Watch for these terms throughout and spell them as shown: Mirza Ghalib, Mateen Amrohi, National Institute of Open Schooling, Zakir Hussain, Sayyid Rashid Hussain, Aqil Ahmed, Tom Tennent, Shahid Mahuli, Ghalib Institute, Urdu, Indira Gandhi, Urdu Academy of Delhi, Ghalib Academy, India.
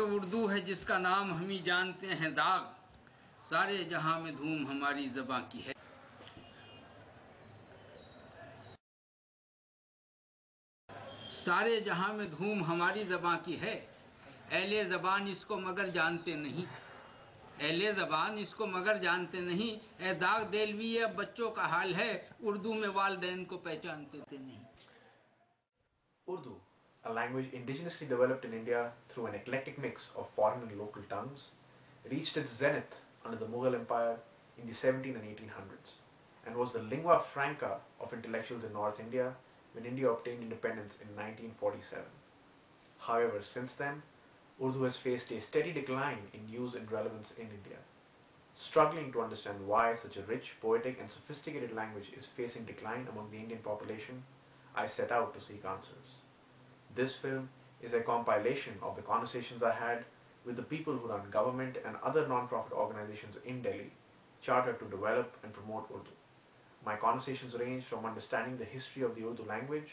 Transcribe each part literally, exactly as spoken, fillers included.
उर्दू है जिसका नाम हम ही जानते हैं दाग, सारे जहां में धूम हमारी ज़बां की है। सारे जहां में धूम हमारी ज़बां की है, अहले ज़बान इसको मगर जानते नहीं। अहले ज़बान इसको मगर जानते नहीं, ए दाग देलवी अब बच्चों का हाल है, उर्दू में वालदैन को पहचानते थे नहीं। Urdu, a language indigenously developed in India through an eclectic mix of foreign and local tongues, reached its zenith under the Mughal Empire in the seventeen and eighteen hundreds, and was the lingua franca of intellectuals in North India when India obtained independence in nineteen forty-seven. However, since then, Urdu has faced a steady decline in use and relevance in India. Struggling to understand why such a rich, poetic and sophisticated language is facing decline among the Indian population, I set out to seek answers. This film is a compilation of the conversations I had with the people who run government and other non-profit organizations in Delhi, chartered to develop and promote Urdu. My conversations range from understanding the history of the Urdu language,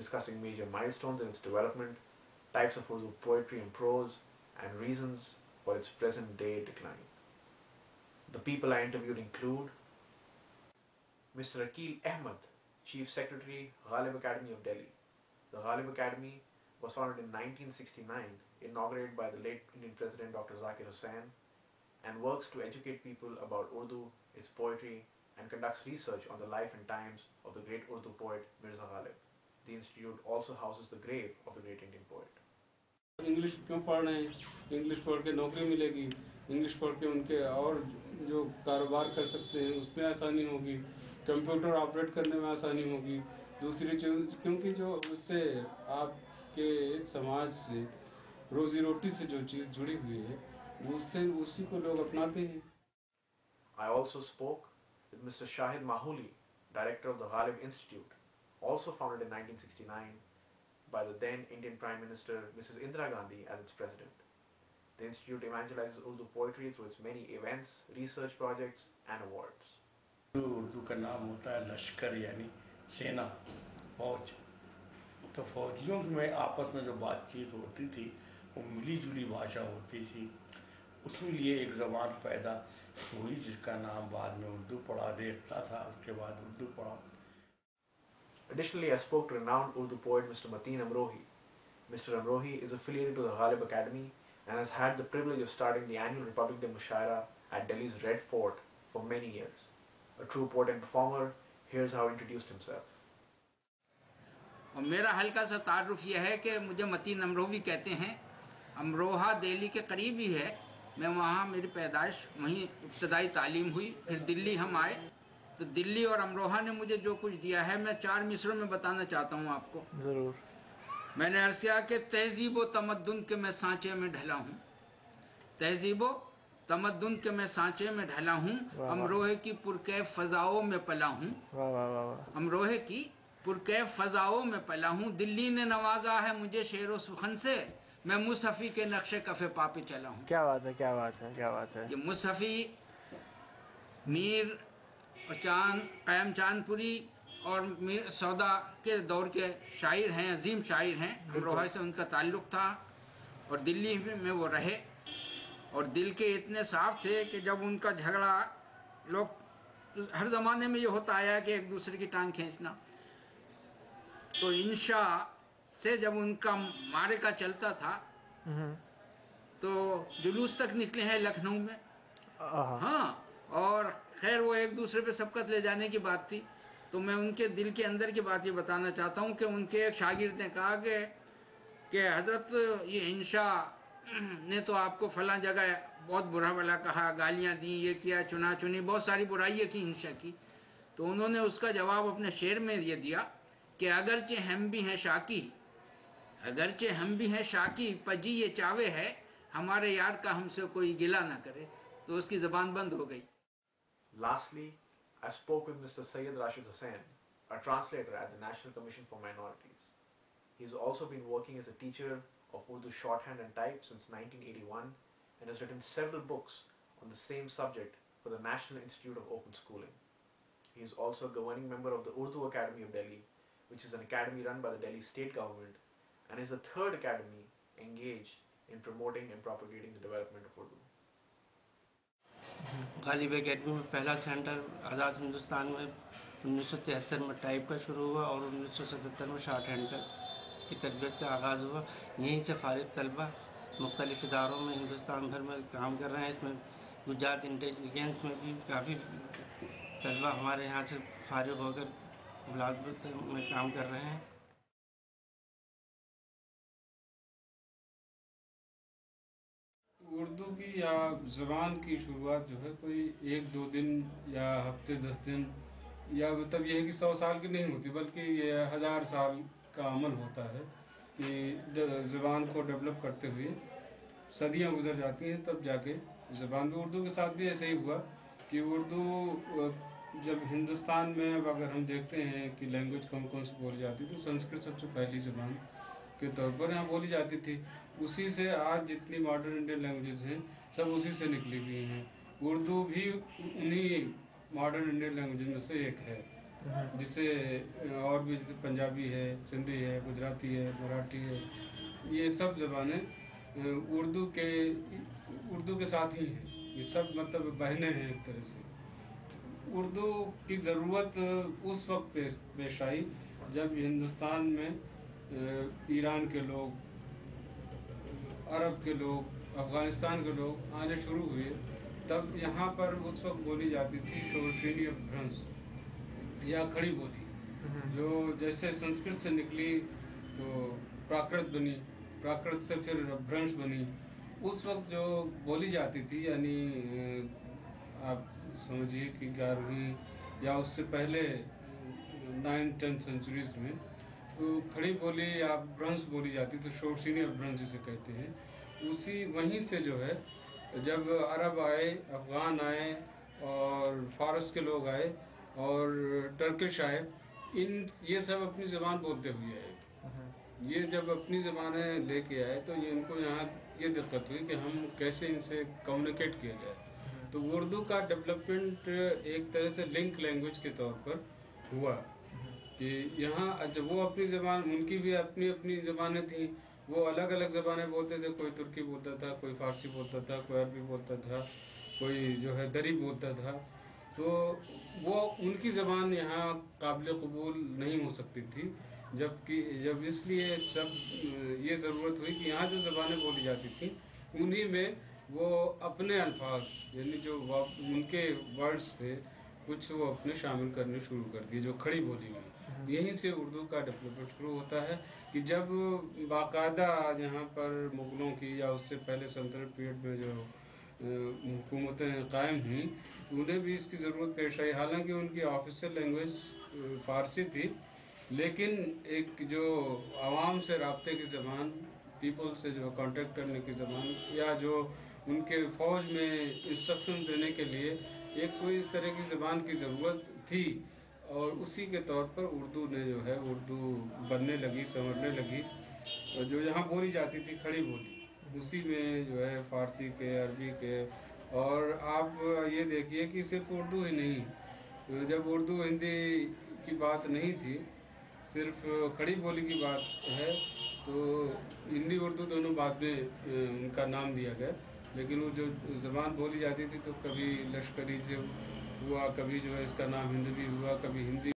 discussing major milestones in its development, types of Urdu poetry and prose, and reasons for its present-day decline. The people I interviewed include Mister Aqil Ahmed, Chief Secretary, Ghalib Academy of Delhi. The Ghalib Academy was founded in nineteen sixty-nine, inaugurated by the late Indian President Doctor Zakir Hussain, and works to educate people about Urdu, its poetry, and conducts research on the life and times of the great Urdu poet Mirza Ghalib. The institute also houses the grave of the great Indian poet. English क्यों पढ़ रहे हैं? English पढ़ के नौकरी मिलेगी, English पढ़ के उनके और जो कारोबार कर सकते हैं उसमें आसानी होगी, कंप्यूटर ऑपरेट करने में आसानी होगी। दूसरी चीज क्योंकि जो उससे आपके समाज से रोजी रोटी से जो चीज जुड़ी हुई है उससे उसी को लोग अपनाते हैं। I also spoke with Mister Shahid Mahuli, director of the Ghalib Institute, also founded in nineteen sixty-nine by the then Indian Prime Minister Missus Indira Gandhi as its president. The institute evangelizes Urdu poetry through its many events, research projects and awards. Urdu का नाम होता है लश्कर, यानी सेना, फौज। तो फौजियों में आपस में जो बातचीत होती थी वो मिली जुली भाषा होती थी, उसी लिए एक ज़बान पैदा हुई जिसका नाम बाद में उर्दू पड़ा देखता था, उसके बाद उर्दू पड़ा। Additionally, I spoke to renowned Urdu poet Mister Mateen Amrohi. Mister Amrohi is affiliated to the Ghalib Academy and has had the privilege of starting the annual Republic Day Mushaira at Delhi's Red Fort for many years. A true poet and performer, here's how introduced himself. और मेरा हल्का सा तारुफ यह है कि मुझे मतीन अमरोही कहते हैं। अमरोहा दिल्ली के करीब ही है, मैं वहाँ मेरी पैदाइश, वहीं इब्तदाई तालीम हुई, फिर दिल्ली हम आए। तो दिल्ली और अमरोहा ने मुझे जो कुछ दिया है मैं चार मिसरों में बताना चाहता हूँ आपको। ज़रूर। मैंने अर्ज़ किया कि तहजीब व तमद्दुन के मैं सांचे में ढला हूँ, तहजीब व तमद्दुन के मैं सांचे में ढला हूँ, अमरोहे की पुरकैफ फ़ज़ाओं में पला हूँ, अमरोहे की पुरकैफ फ़ज़ाओं में पला हूँ। दिल्ली ने नवाजा है मुझे शेर व सुखन से, मैं मुसफ़ी के नक्शे कफ़े पापे चला हूँ। क्या बात है, क्या बात है, क्या बात है। ये मुसफ़ी, मीर चांद, क़ैम चांदपुरी और मीर सौदा के दौर के शायर हैं, अजीम शायर हैं। अमरोहा से उनका ताल्लुक़ था और दिल्ली में वो रहे, और दिल के इतने साफ थे कि जब उनका झगड़ा, लोग हर ज़माने में ये होता आया कि एक दूसरे की टांग खींचना, तो इंशा से जब उनका मारे का चलता था तो जुलूस तक निकले हैं लखनऊ में। हाँ, और खैर वो एक दूसरे पे सबकत ले जाने की बात थी। तो मैं उनके दिल के अंदर की बात ये बताना चाहता हूँ कि उनके एक शागिर्द ने कहा कि कि हज़रत ये इंशा ने तो आपको फला जगह बहुत बुरा भला कहा, गालियाँ दी, ये किया, चुना चुनी, बहुत सारी बुराइयाँ की इंशा की। तो उन्होंने उसका जवाब अपने शेर में ये दिया कि अगरचे हम भी हैं शाकी, अगरचे हम भी हैं शाकी, पजी ये चावे है हमारे यार का हमसे कोई गिला ना करे। तो उसकी ज़बान बंद हो गई। Lastly, I spoke with Mister Sayyid Rashid Hussain, a translator at the National Commission for Minorities. He has also been working as a teacher of Urdu shorthand and type since nineteen eighty-one and has written several books on the same subject for the National Institute of Open Schooling. He is also a governing member of the Urdu Academy of Delhi, which is an academy run by the Delhi state government and is the third academy engaged in promoting and propagating the development of Urdu. Ghalib academy में पहला centre आज़ाद हिंदुस्तान में उन्नीस सौ तिहत्तर में type का शुरू हुआ और उन्नीस सौ सतहत्तर में शार्ट हैंड का की तरबियत का आगाज़ हुआ। यहीं से फ़ारिग तलबा मुख्तलिफ़ इदारों में हिंदुस्तान भर में काम कर रहे हैं। इसमें गुजरात इंटेलिजेंस में भी काफ़ी तलबा हमारे यहाँ से फ़ारिग होकर मुलाजमत में काम कर रहे हैं। उर्दू की या ज़बान की शुरुआत जो है कोई एक दो दिन या हफ्ते दस दिन या मतलब यह है कि सौ साल की नहीं होती, बल्कि ये हज़ार साल का अमल होता है कि ज़बान को डेवलप करते हुए सदियां गुजर जाती हैं, तब जाके ज़बान भी। उर्दू के साथ भी ऐसे ही हुआ कि उर्दू जब हिंदुस्तान में, अब अगर हम देखते हैं कि लैंग्वेज कौन कौन सी बोली जाती, तो संस्कृत सबसे पहली ज़बान के तौर पर यहाँ बोली जाती थी। उसी से आज जितनी मॉडर्न इंडियन लैंग्वेजेस हैं सब उसी से निकली हुई हैं। उर्दू भी उन्हीं मॉडर्न इंडियन लैंग्वेज में से एक है, जिसे और भी जैसे पंजाबी है, सिंधी है, गुजराती है, मराठी है, ये सब जबानें उर्दू के उर्दू के साथ ही हैं। ये सब मतलब बहनें हैं एक तरह से। उर्दू की ज़रूरत उस वक्त पेश आई जब हिंदुस्तान में ईरान के लोग, अरब के लोग, अफ़गानिस्तान के लोग आने शुरू हुए। तब यहाँ पर उस वक्त बोली जाती थी शोरशीनी अपभ्रंश या खड़ी बोली, जो जैसे संस्कृत से निकली तो प्राकृत बनी, प्राकृत से फिर अपभ्रंश बनी। उस वक्त जो बोली जाती थी, यानी आप समझिए कि ग्यारहवीं या उससे पहले नाइन्थ टेंथ सेंचुरीज़ में तो खड़ी बोली या अपभ्रंश बोली जाती, तो शोरशीनी अपभ्रंश जिसे कहते हैं, उसी वहीं से जो है जब अरब आए, अफ़गान आए और फारस के लोग आए और टर्किश आए, इन ये सब अपनी ज़बान बोलते हुए आए। ये जब अपनी ज़बानें लेके आए तो ये इनको यहाँ ये दिक्कत हुई कि हम कैसे इनसे कम्युनिकेट किया जाए। तो उर्दू का डेवलपमेंट एक तरह से लिंक लैंग्वेज के तौर पर हुआ कि यहाँ जब वो अपनी ज़बान, उनकी भी अपनी अपनी ज़बानें थीं, वो अलग अलग ज़बानें बोलते थे। कोई तुर्की बोलता था, कोई फ़ारसी बोलता था, कोई अरबी बोलता था, कोई जो है दरी बोलता था। तो वो उनकी ज़बान यहाँ काबिल कबूल नहीं हो सकती थी, जबकि जब इसलिए सब ये ज़रूरत हुई कि यहाँ जो ज़बानें बोली जाती थीं उन्हीं में वो अपने अल्फाज, यानी जो उनके वर्ड्स थे, कुछ वो अपने शामिल करने शुरू कर दिए जो खड़ी बोली में। यहीं से उर्दू का डेवलपमेंट शुरू होता है कि जब बाकायदा यहाँ पर मुग़लों की या उससे पहले सल्तनत पीरियड में जो हुकूमतें कायम हुईं, उन्हें भी इसकी ज़रूरत पेश आई। हालांकि उनकी ऑफिशियल लैंग्वेज फ़ारसी थी, लेकिन एक जो आवाम से रबते की ज़बान, पीपल से जो कांटेक्ट करने की ज़बान, या जो उनके फ़ौज में इंस्ट्रक्शन देने के लिए एक कोई इस तरह की ज़बान की ज़रूरत थी, और उसी के तौर पर उर्दू ने जो है उर्दू बनने लगी, संवरने लगी। और जो यहाँ बोली जाती थी खड़ी बोली, उसी में जो है फ़ारसी के, अरबी के, और आप ये देखिए कि सिर्फ उर्दू ही नहीं, जब उर्दू हिंदी की बात नहीं थी, सिर्फ खड़ी बोली की बात है, तो हिंदी उर्दू दोनों बात में उनका नाम दिया गया। लेकिन वो जो ज़बान बोली जाती थी तो कभी लश्करी से हुआ, कभी जो है इसका नाम हिंदी भी हुआ, कभी हिंदी